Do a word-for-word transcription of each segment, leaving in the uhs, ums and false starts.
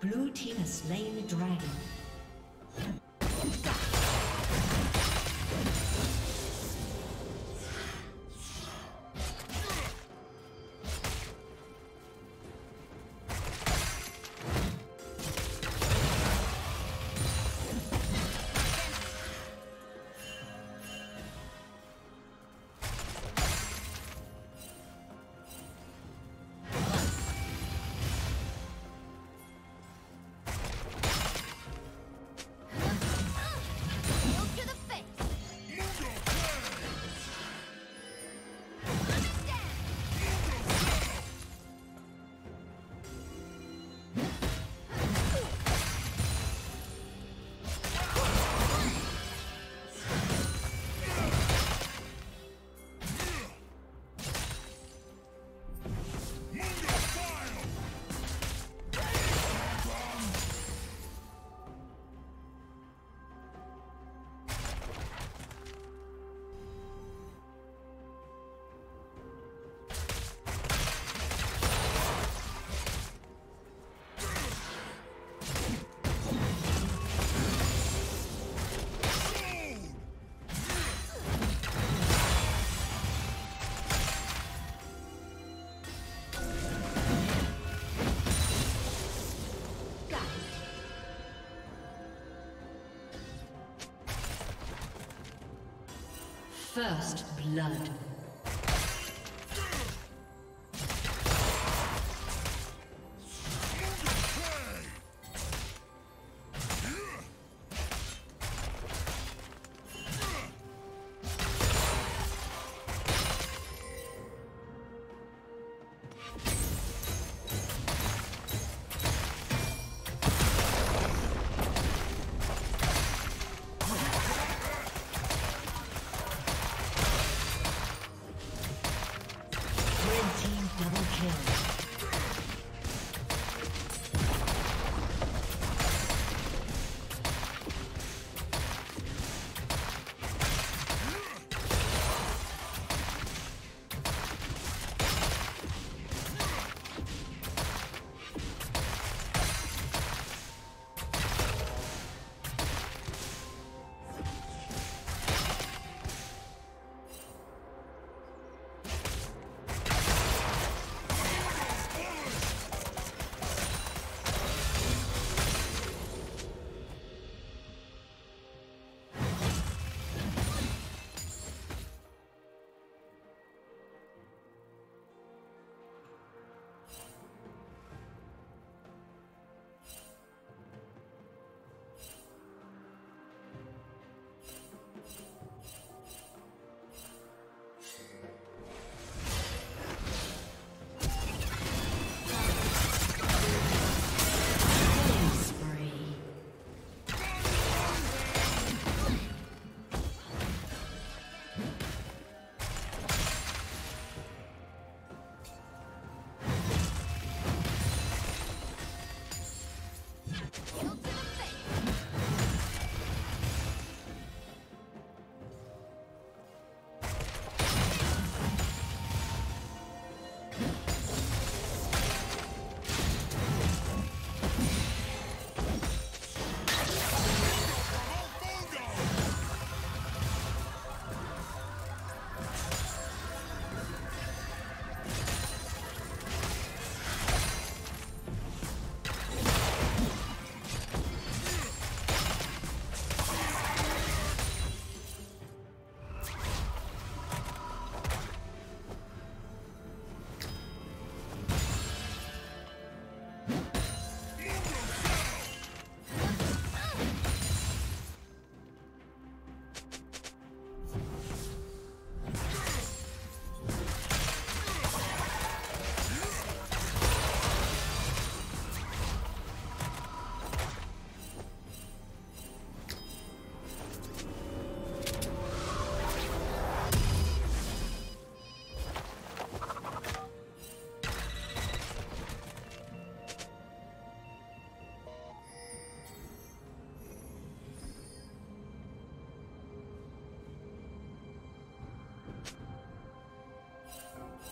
Blue team has slain the dragon. First blood.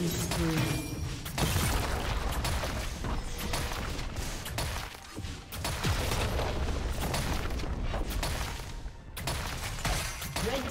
killing spree. Red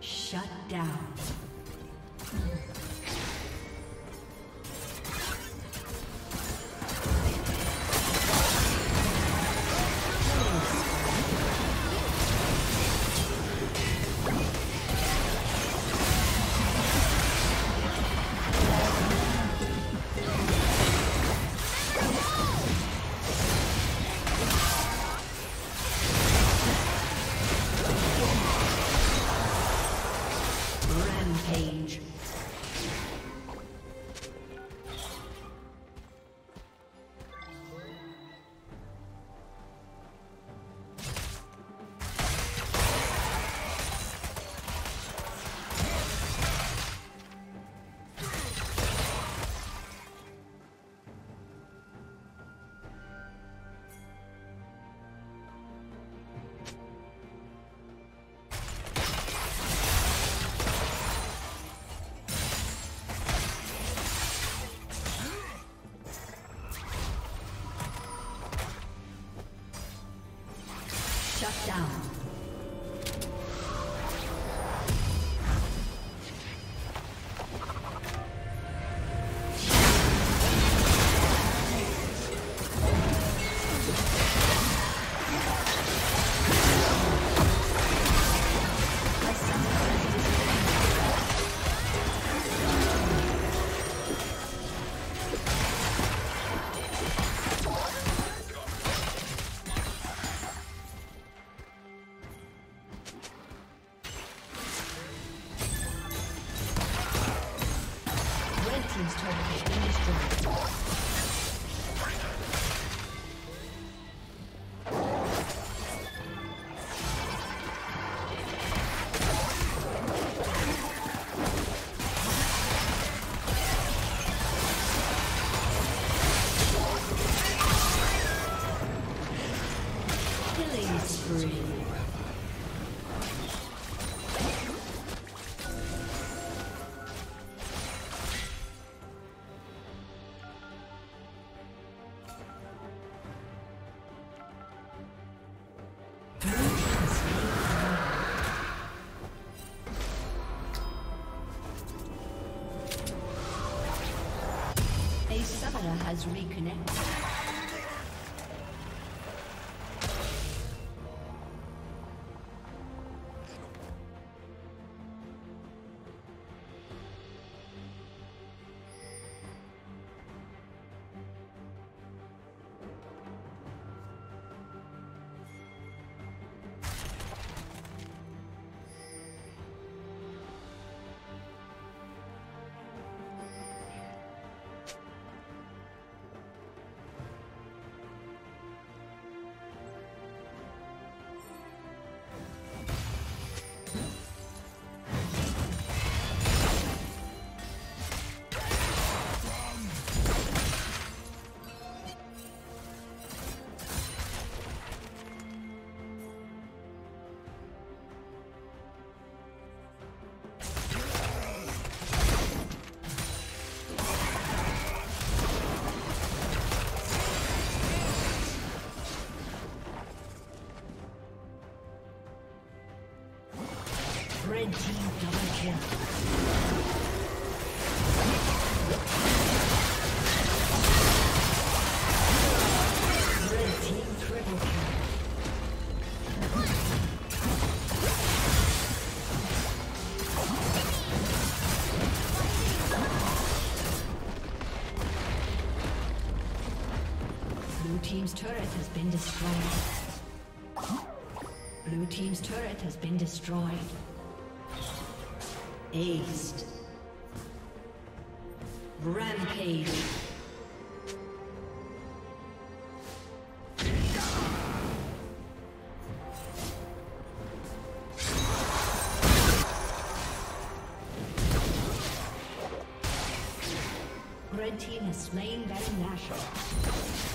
Shut down. Down. Has reconnected. Blue team's turret has been destroyed. Blue team's turret has been destroyed. Aced. Rampage. Red team has slain Baron Nashor.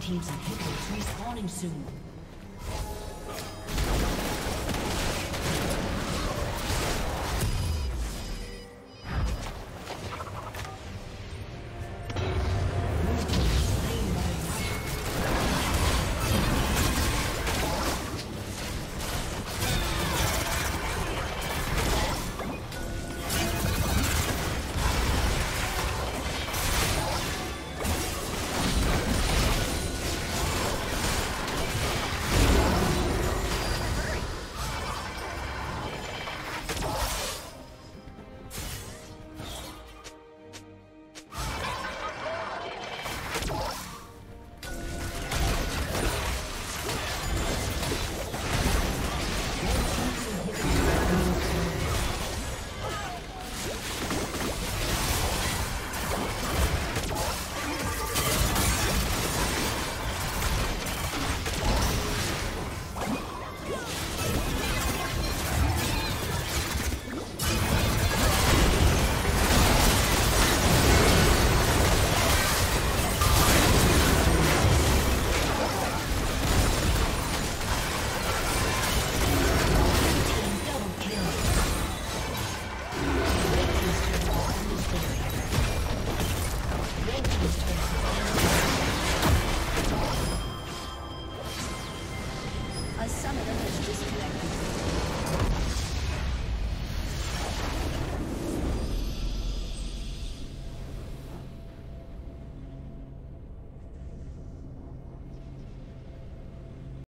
Teams and hitters respawning soon.